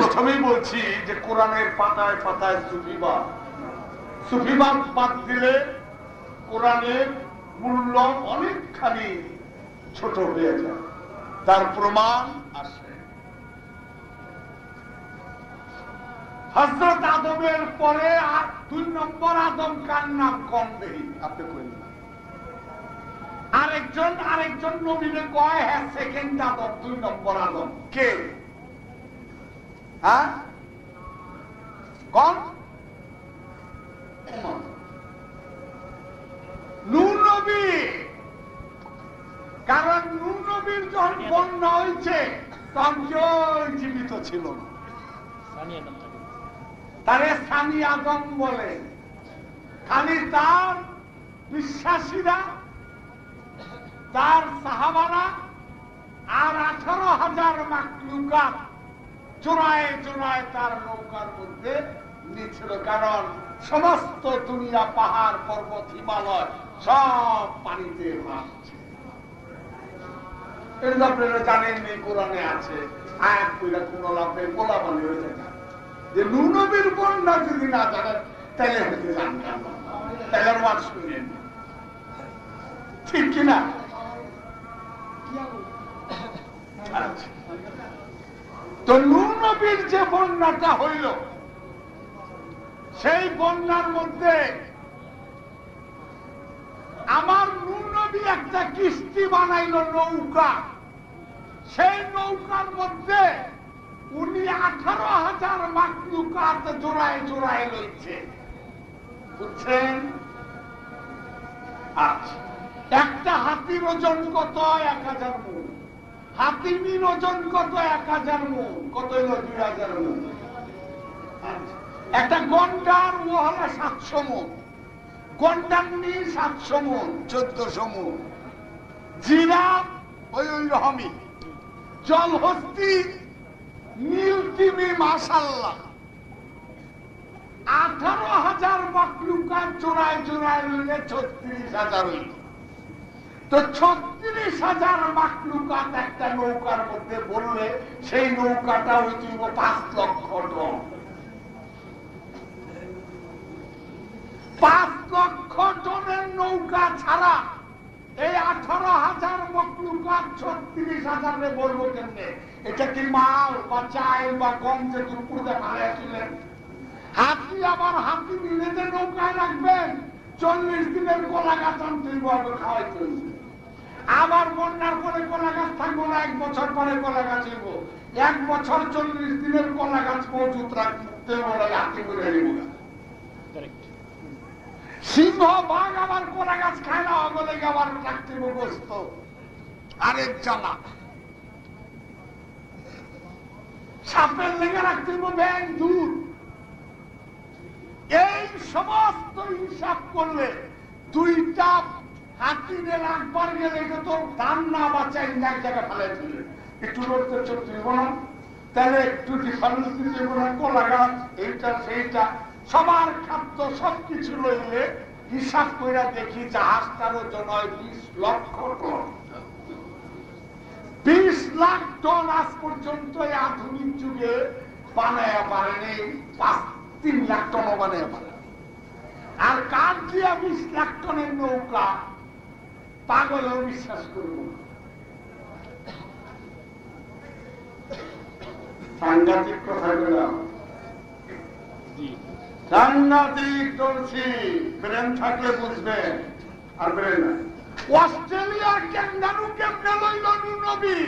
প্রথমেই বলছি যে কোরআনের পাতায় পাতায় সুফিবাদ, সুফিবাদ বাদ দিলে কোরআনের মূল্য অনেকখানি ছোট হয়ে যায়। তার প্রমাণ আসে হযরত আদমের পরে আর দুই নম্বর আদম কার নাম কম দেই আপনি কইলেন, আরেকজন আরেকজন নবীরে কয় হ্যাঁ সেকেন্ড আদম, দুই নম্বর আদম কে? হ্যাঁ কম নূহ নবী, কারণ নূহ নবীর যখন বন্যা হয়েছে তখন জীবিত ছিল না, তারে সানি আদম বলে। খালি তার বিশ্বাসীরা, তার সাহাবারা আর 18,000 মাখলুকাত জোড়ায় জোড়ায় তার নৌকার মধ্যে নিয়েছিল, কারণ সমস্ত দুনিয়া পাহাড় পর্বত হিমালয় সব পানিতে ভাসছে। এটা আপনারা জানেন এই কোরআনে আছে, আয়াত কইরা কোন লাভে গোলাপানি হয়ে যায় না। যে নূহ নবীর বন্যা যদি না জানেন তাহলে হতে জানতাম, তাহলে ওয়াজ শুনেন ঠিক কিনা। তো নূহ নবীর যে বন্যাটা হইল সেই বন্যার মধ্যে আমার নূহ নবী একটা কিস্তি বানাইল, নৌকা। সেই নৌকার মধ্যে উনি 18,000 মাখলুকাত জোড়ায় জোড়ায় লইছে, বুঝছেন? আচ্ছা, একটা হাতির ওজন কত? 1,000 মণ। হাতির ওজন কত? 1,000 মণ। কত হলো? 2,000 মণ। একটা গন্ডার ও হলো 700 মণ, গন্ডার নি 700 মণ, 1400 মণ। জিরাফ ওই রকমই, জলহস্তি, নীল তিমি, মাশাআল্লাহ। 18,000 মাখলুকাত জোড়ায় জোড়ায় লইলে 36,000 হইল। তো 36,000 মাখলুকাত একটা নৌকার মধ্যে বললে সেই নৌকাটা হইছিল 5 লক্ষ টন। 5 লক্ষ টনের নৌকা ছাড়া এই 18,000 মাখলুকাত 36,000-এ বলবো কেমনে? এটা কি মাল বা চাল বা গম যে দুপুরে খাইয়াছিলেন? হাতি আবার হাতি নিজেদের নৌকায় রাখবেন, 40 দিনের কলা গাছ আনতে খাওয়াইতে। আবার বন্যার পরে কলা গাছ থাকবো না, 1 বছর পরে কলা গাছ হইব। 1 বছর 40 দিনের কলা গাছ মজুত রাখতে হাতি করে নিব। সিংহ বাঘ আবার কলা গাছ খায় না, অগলে আবার রাখতে বসত। আরেক জানা সাপের লেগে রাখতে ব্যাং দূর। এই সমস্ত হিসাব করলে 2টা হাতিরে রাখবার গেলে তো দাম না বাঁচাই এক জায়গায় ফেলে দিলে একটু লড়তে চলতে না, তাহলে একটু ডিফারেন্স দিতে কলা গাছ এইটা সেইটা সবার খাদ্য সবকিছু লইলে হিসাব করে দেখি জাহাজটার ওজন হয় 20 লক্ষ টন। 20 লাখ টন আজ পর্যন্ত এই আধুনিক যুগে বানায় পারেনি, 3 লাখ টনও বানায় পারেনি। আর কার দিয়া 20 লাখ টনের নৌকা? পাগলেও বিশ্বাস করব না। সাংঘাতিক কথা বললাম, সাংঘাতিক চলছি, ব্রেন থাকলে বুঝবেন। আর ব্রেন না, অস্ট্রেলিয়ার ক্যাঙ্গারু কেমনে লইল নূহ নবী?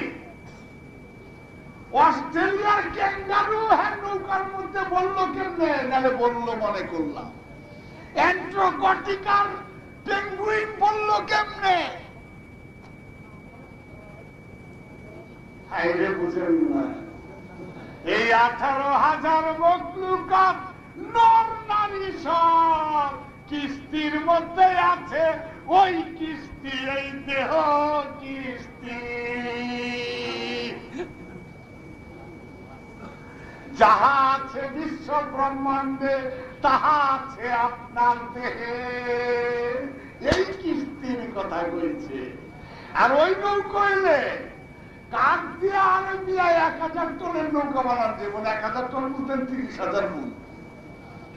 অস্ট্রেলিয়ার ক্যাঙ্গারু হ্যাঁ নৌকার মধ্যে বলল কেমনে? নালে বলল মনে করলাম। অ্যান্টার্কটিকার পেঙ্গুইন বলল কেমনে? হাইরে বুঝেন না। এই 18,000 মাখলুকাত নর নারী সব কিস্তির মধ্যে আছে, ওই কিস্তি এই দেহ কিস্তি। যাহা আছে বিশ্ব ব্রহ্মাণ্ডে তাহা আছে আপনার দেহে, এই কিস্তির কথা বলছে। আর ওই নৌকইলে কাকদিয়া আরবিয়া 1000 টনের নৌকা বানাতে মানে 1000 টন বলতেন 30,000 মুন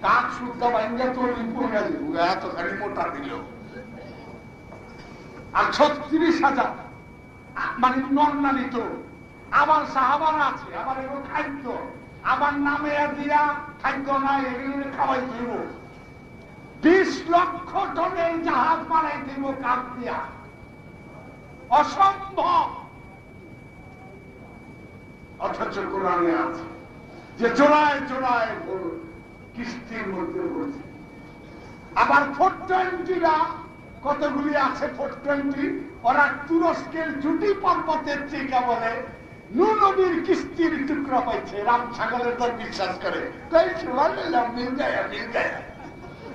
কাক সুদ্ধা বাইঙ্গা তোর উপরে এত খালি মোটা দিল আর 36,000 মানে নর্মালি তো আবার সাহাবারা আছে আবার এরকম খাদ্য আবার নামে দিয়া খাদ্য না এগুলো খাওয়াই দিব 20 লক্ষ টনের জাহাজ বানাই দিব কাকদিয়া অসম্ভব অথচ কোরআনে আছে যে জোড়ায় জোড়ায় কিস্তির মধ্যে পড়ছে আবার 420 কতগুলি আছে 420 ওরা তুরস্কের জুটি পর্বতের টিকা বলে নূনবীর কিস্তির টুকরা পাইছে রাম ছাগলের দল বিশ্বাস করে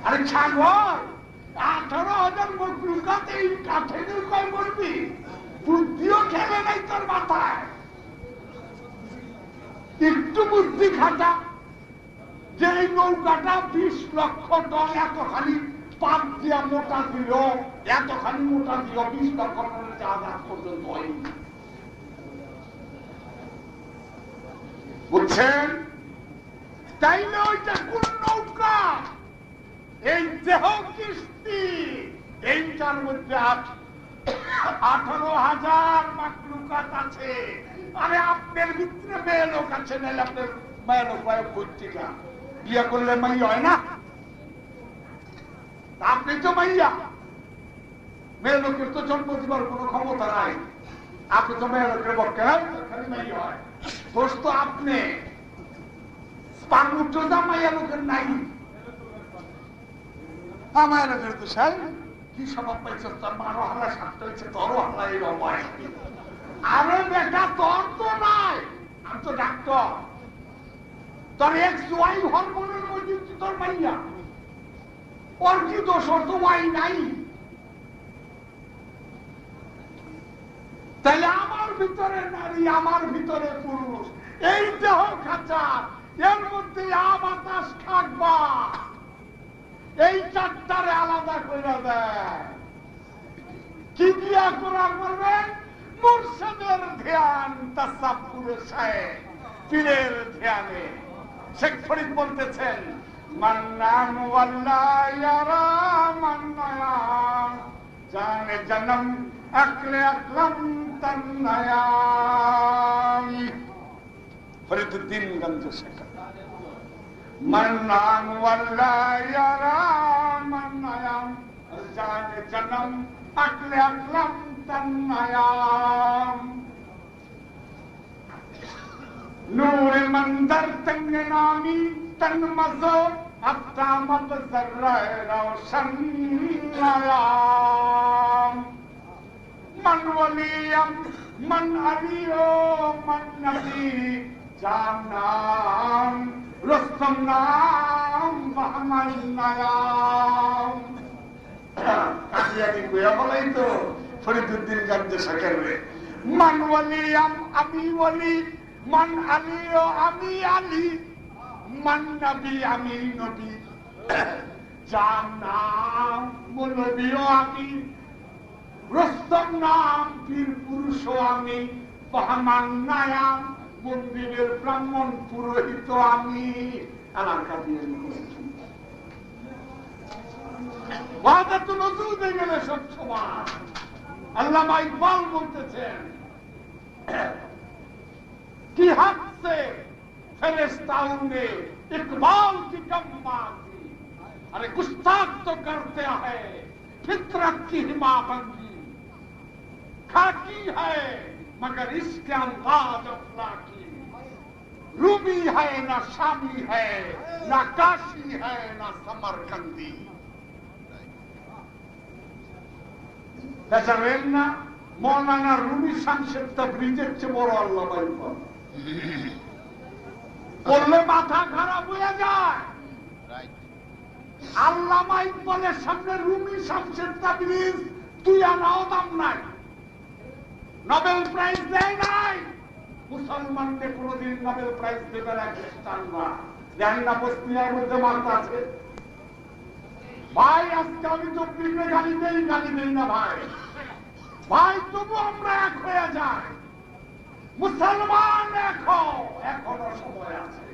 আরে ছাগল 18,000 বকরুকাতেই কাঠে নৌকায় মরবি বুদ্ধিও খেলে নাই তোর মাথায় একটু বুদ্ধি খাটা যে এই নৌকাটা 20 লক্ষ টন এতখানি পাক দিয়া মোটা দিল এতখানি মোটা দিল 20 লক্ষ টনের জাহাজ পর্যন্ত হয়নি বুঝছেন তাইলে ওইটা কোন নৌকা এই দেহ কিস্তি এইটার মধ্যে 18,000 মাকলুকাত আছে আরে আপনার ভিতরে মেয়ে লোক আছে নাহলে আপনার মেয়ে লোক হয় ভর্তিকা বিয়ে করলে মাইয়া হয় না আপনি তো মাইয়া মেয়ে লোকের তো জন্ম দিবার কোনো ক্ষমতা নাই আপনি তো মেয়ে লোকের পক্ষে খালি মাইয়া হয় দোষ তো আপনি পানুটা মাইয়া লোকের নাই আমার লোকের তো সাই কি স্বভাব পাইছে তার মারো হালা সাতটা হয়েছে তরো হালা এই অবয় আরে বেটা তোর তো নাই আমি তো ডাক্তার তোর এক্স ওয়াই হরমোনের মধ্যে তোর মাইয়া ওর কি দোষ ওর তো ওয়াই নাই তাহলে আমার ভিতরে নারী আমার ভিতরে পুরুষ এই দেহ খাঁচা এর মধ্যে বাতাস থাকবা এই চারটারে আলাদা করে দেয় কি দিয়া করা করবেন মুর্শিদের ধ্যান তাসাব্বুরে সাহেব পীরের ধ্যানে শেখ ফরিদ বলতেছেন মান্নান ওয়াল্লা ইয়ারা মান্নায়া জানে জনম আকলে আকলাম তন্নায়া ফরিদউদ্দিন গঞ্জ শেখ মান্নান ওয়াল্লা ইয়ারা মান্নায়া জানে জনম আকলে আকলাম नूर मंदर तंग नामी तन मजो अफ्तामत जर्रा रोशन नयाम मन वलियम मन अलियो मन नबी जाम नाम रुस्तम नाम बहमन नयाम कादियानी कोया बोले तो ফরিদউদ্দিন গান্ধী সাকেরে মান ওয়ালিয়াম আমি ওয়ালি মান আলিও আমি আলি মান নবী আমি নবী যার নাম মৌলবীও আমি রুস্তম নাম পীর পুরুষও আমি বহমান নায়াম মন্দিরের ব্রাহ্মণ পুরোহিত আমি আনার কাছে ওয়াদা তো নজুদে গেলে সব সমান আল্লামা ইকবাল বলতেছেন কি হাত সে ফেরেশতাও নে ইকবাল কি কম্মাজি আরে গুস্তাখ তো করতে হ্যায় ফিতরত কি হিমাবন্দি খাকি হ্যায় মগর ইসকে আন্দাজ আফলাকি রুমি হ্যায় না শামি হ্যায় না কাশি হ্যায় না সমরকন্দি বেচারেন না মৌলানা রুমি শামসের তাবরিজের চেয়ে বড় আল্লামা ইকবাল বললে মাথা খারাপ হয়ে যায় আল্লামা ইকবালের সামনে রুমি শামসের তাবরিজ 2 আনাও দাম নাই নোবেল প্রাইজ দেয় নাই মুসলমানকে কোনোদিন নোবেল প্রাইজ দেবে না খ্রিস্টানরা জানি না বসনিয়ার মধ্যে মানত আছে ভাই আজকে আমি তো প্রিমে গালি দেই না ভাই ভাই তবু আমরা এক হয়ে যাই মুসলমান এখনো সময় আছে,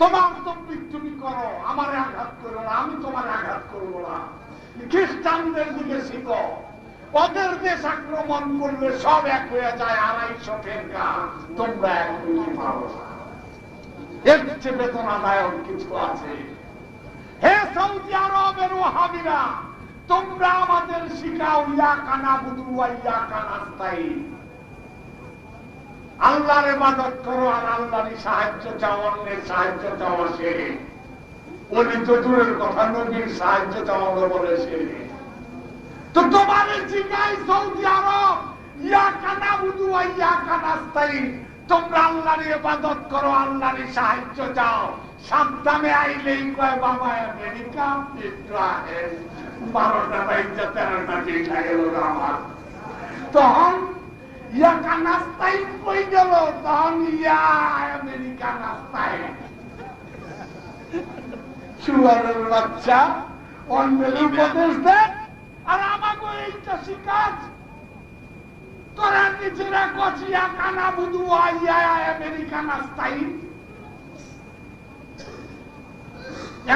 তোমার তকলিফ তুমি করো, আমারে আঘাত করো না, আমি তোমার আঘাত করবো না। খ্রিস্টানদের দিকে শিখো, ওদের দেশ আক্রমণ করলে সব এক হয়ে যায়, ২৫০ ঠেকা তোমরা এক হয়ে পারো না। এর চেয়ে বেদনাদায়ক কিছু আছে? হে সৌদি আরবের ওয়াহাবিরা, তোমরা আমাদের শিখাও ইয়া কানা বুদু ওয়া ইয়া কানাস্তাইন, আল্লাহর ইবাদত করো আর আল্লাহরই সাহায্য চাও, অন্যের সাহায্য চাও সে ওলি তো দূরের কথা, নবীর সাহায্য চাও বলে সে তো তোমার জিগাই সৌদি আরব ইয়া কানা বুদু ওয়া ইয়া কানাস্তাইন, তোমরা আল্লাহর ইবাদত করো আল্লাহরই সাহায্য চাও। সাদ্দামে আইলেই কয় বাবা আমেরিকা ইসরায়েল ১২টা ২২টা ১৩টা ঠিক লাগলো আমার, তখন ইয়া কানাস্তাই কই গেল, তখন ইয়া আমেরিকা নাস্তাই। শুয়ারের বাচ্চা অন্যের উপদেশ দেখ আর আমাকে এইটা শিকাজ, তোরা নিজেরা কচিয়া কানা বুধু ইয়া আমেরিকা নাস্তাই।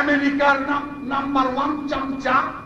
আমেরিকার নাম্বার 1 চামচা